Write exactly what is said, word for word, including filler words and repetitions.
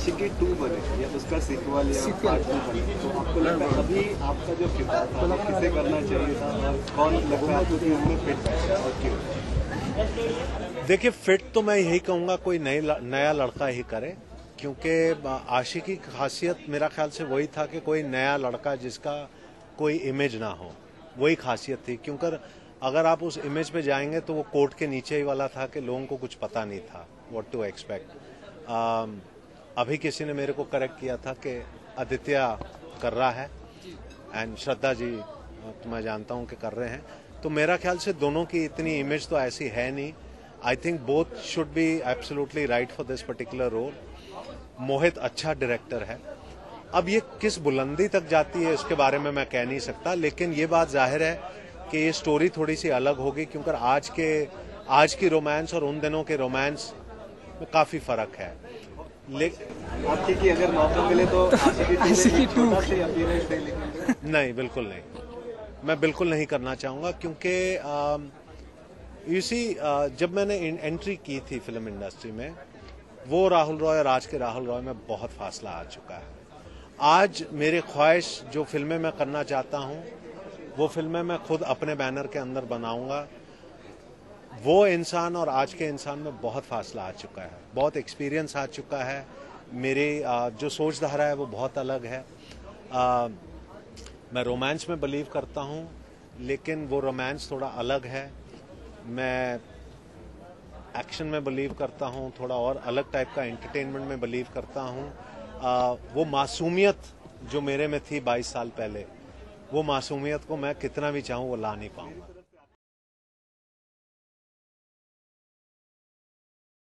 आशिकी to बने या उसका सीक्वल या पार्ट टू बने, तो आपको लगता है अभी आपका जो किरदार था किसे करना चाहिए था और कौन लगता है आपको कि उसमें फिट है और क्यों? देखिए, फिट तो मैं यही कहूँगा कोई नए नया लड़का ही करे, क्योंकि आशिकी की खासियत मेरा ख्याल से वही था कि कोई नया लड़का जिसका कोई इमेज ना हो, वही खासियत थी। क्योंकि अगर आप उस इमेज पे जाएंगे तो वो कोट के नीचे ही वाला था कि लोगों को कुछ पता नहीं था व्हाट टू एक्सपेक्ट। अभी किसी ने मेरे को करेक्ट किया था कि आदित्य कर रहा है एंड श्रद्धा जी तो मैं जानता हूँ कि कर रहे हैं, तो मेरा ख्याल से दोनों की इतनी इमेज तो ऐसी है नहीं। I think both should be absolutely right for this particular role. Mohit अच्छा डायरेक्टर है, अब ये किस बुलंदी तक जाती है इसके बारे में मैं कह नहीं सकता, लेकिन ये बात जाहिर है कि ये स्टोरी थोड़ी सी अलग होगी, क्योंकि आज के आज की रोमांस और उन दिनों के रोमांस में काफी फर्क है। लेकिन आपकी कि अगर मौका मिले तो आशिकी टू नहीं, बिल्कुल नहीं, मैं बिल्कुल नहीं करना चाहूँगा। क्योंकि यू सी जब मैंने एंट्री की थी फिल्म इंडस्ट्री में, वो राहुल रॉय और आज के राहुल रॉय में बहुत फासला आ चुका है। आज मेरे ख्वाहिश जो फिल्में मैं करना चाहता हूँ वो फिल्में मैं खुद अपने बैनर के अंदर बनाऊंगा। वो इंसान और आज के इंसान में बहुत फासला आ चुका है, बहुत एक्सपीरियंस आ चुका है, मेरी जो सोच धारा है वो बहुत अलग है। आ, मैं रोमांस में बिलीव करता हूँ, लेकिन वो रोमांस थोड़ा अलग है। मैं एक्शन में बिलीव करता हूँ, थोड़ा और अलग टाइप का एंटरटेनमेंट में बिलीव करता हूँ। वो मासूमियत जो मेरे में थी बाईस साल पहले, वो मासूमियत को मैं कितना भी चाहूँ वो ला नहीं पाऊंगा।